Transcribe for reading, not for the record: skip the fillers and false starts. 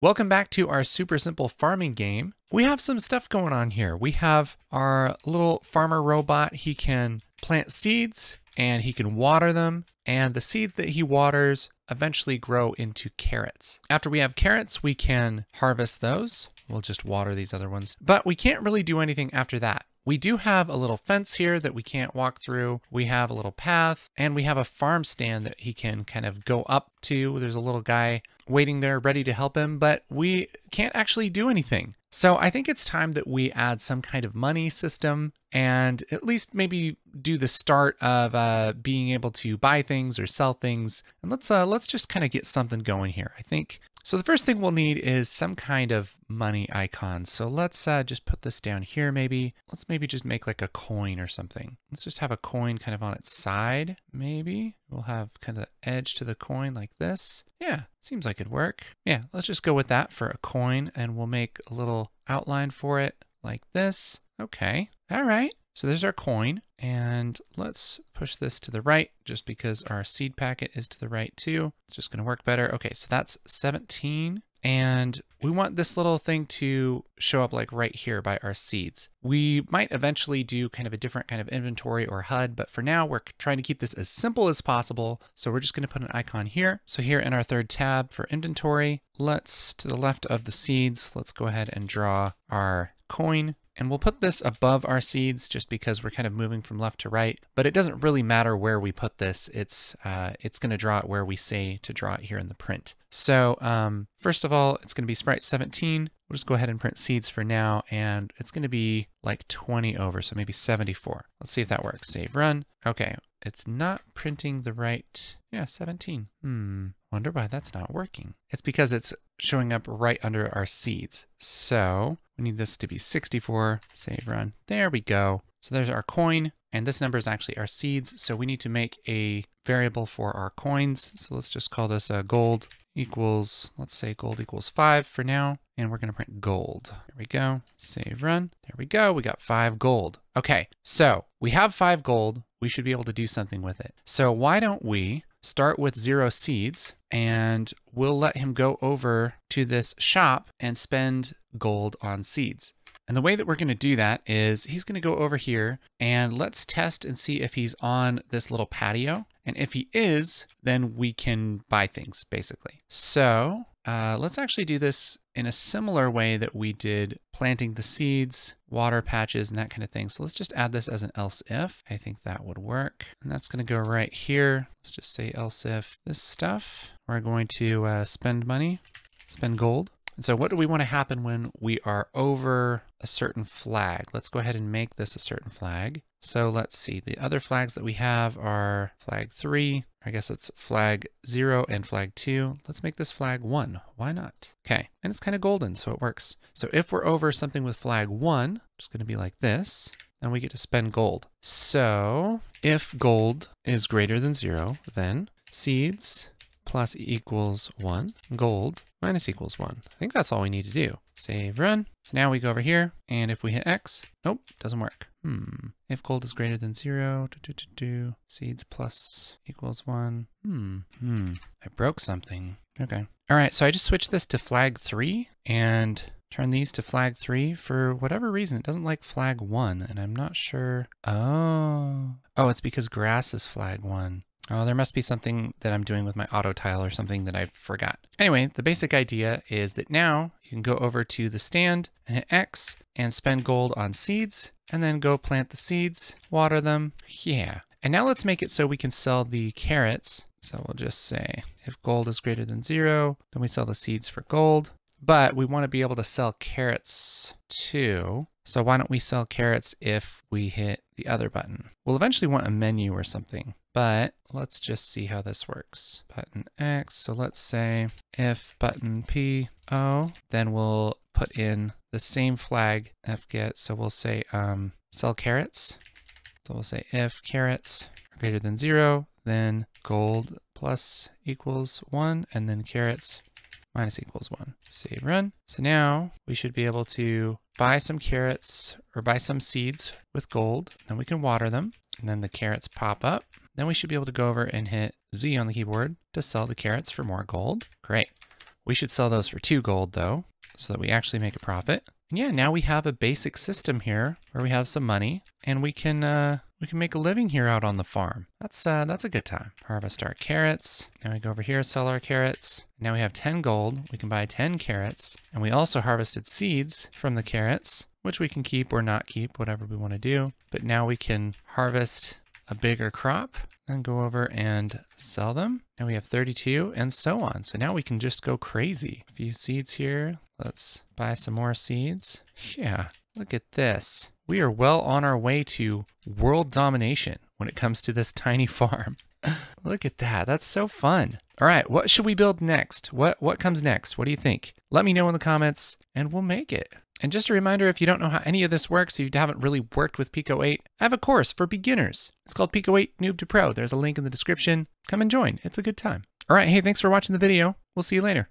Welcome back to our super simple farming game. We have some stuff going on here. We have our little farmer robot. He can plant seeds and he can water them, and the seed that he waters eventually grow into carrots. After we have carrots, we can harvest those. We'll just water these other ones, but we can't really do anything after that. We do have a little fence here that we can't walk through. We have a little path, and we have a farm stand that he can kind of go up to. There's a little guy waiting there ready to help him, but we can't actually do anything. So I think it's time that we add some kind of money system, and at least maybe do the start of being able to buy things or sell things. And let's just kind of get something going here, I think. So the first thing we'll need is some kind of money icon. So let's just put this down here maybe. Let's maybe just make like a coin or something. Let's just have a coin kind of on its side maybe. We'll have kind of the edge to the coin like this. Yeah, seems like it'd work. Yeah, let's just go with that for a coin, and we'll make a little outline for it like this. Okay, all right. So there's our coin, and let's push this to the right just because our seed packet is to the right too. It's just gonna work better. Okay, so that's 17, and we want this little thing to show up like right here by our seeds. We might eventually do kind of a different kind of inventory or HUD, but for now we're trying to keep this as simple as possible. So we're just gonna put an icon here. So here in our third tab for inventory, let's, to the left of the seeds, let's go ahead and draw our coin. And we'll put this above our seeds just because we're kind of moving from left to right, but it doesn't really matter where we put this. It's gonna draw it where we say to draw it here in the print. So first of all, it's gonna be sprite 17. We'll just go ahead and print seeds for now, and it's gonna be like 20 over, so maybe 74. Let's see if that works. Save, run. Okay, it's not printing the right, yeah, 17. Wonder why that's not working. It's because it's showing up right under our seeds. So we need this to be 64, save, run. There we go. So there's our coin, and this number is actually our seeds. So we need to make a variable for our coins. So let's just call this a gold equals, let's say gold equals 5 for now. And we're gonna print gold. There we go, save, run. There we go, we got 5 gold. Okay, so we have 5 gold. We should be able to do something with it. So why don't we start with 0 seeds, and we'll let him go over to this shop and spend gold on seeds. And the way that we're gonna do that is he's gonna go over here, and let's test and see if he's on this little patio. And if he is, then we can buy things basically. So let's actually do this in a similar way that we did planting the seeds, water patches, and that kind of thing. So let's just add this as an else if. I think that would work. And that's gonna go right here. Let's just say else if this stuff. We're going to spend money, spend gold. And so what do we want to happen when we are over a certain flag? Let's go ahead and make this a certain flag. So let's see, the other flags that we have are flag 3, I guess it's flag 0 and flag 2. Let's make this flag 1, why not? Okay, and it's kind of golden, so it works. So if we're over something with flag 1, it's gonna be like this, and we get to spend gold. So if gold is greater than 0, then seeds plus equals 1, gold minus equals 1. I think that's all we need to do. Save, run. So now we go over here, and if we hit X, nope, doesn't work. If gold is greater than 0, seeds plus equals 1. I broke something. Okay. All right, so I just switched this to flag 3 and turn these to flag 3. For whatever reason, it doesn't like flag 1, and I'm not sure. Oh, it's because grass is flag 1. Oh, there must be something that I'm doing with my auto tile or something that I forgot. Anyway, the basic idea is that now you can go over to the stand and hit X and spend gold on seeds, and then go plant the seeds, water them. Yeah. And now let's make it so we can sell the carrots. So we'll just say if gold is greater than 0, then we sell the seeds for gold, but we want to be able to sell carrots too. So why don't we sell carrots if we hit the other button? We'll eventually want a menu or something, but let's just see how this works. Button X, so let's say if button PO, then we'll put in the same flag fget, so we'll say sell carrots. So we'll say if carrots are greater than 0, then gold plus equals 1, and then carrots minus equals 1. Save, run. So now we should be able to buy some carrots or buy some seeds with gold, and we can water them, and then the carrots pop up. Then we should be able to go over and hit Z on the keyboard to sell the carrots for more gold. Great. We should sell those for 2 gold though, so that we actually make a profit. And yeah, now we have a basic system here where we have some money and we can make a living here out on the farm. That's a good time. Harvest our carrots. Now we go over here, sell our carrots. Now we have 10 gold. We can buy 10 carrots. And we also harvested seeds from the carrots, which we can keep or not keep, whatever we want to do. But now we can harvest a bigger crop and go over and sell them. Now we have 32 and so on. So now we can just go crazy. A few seeds here. Let's buy some more seeds. Yeah, look at this. We are well on our way to world domination when it comes to this tiny farm. Look at that, that's so fun. All right, what should we build next? What comes next? What do you think? Let me know in the comments and we'll make it. And just a reminder, if you don't know how any of this works, if you haven't really worked with PICO-8, I have a course for beginners. It's called PICO-8 Noob to Pro. There's a link in the description. Come and join, it's a good time. All right, hey, thanks for watching the video. We'll see you later.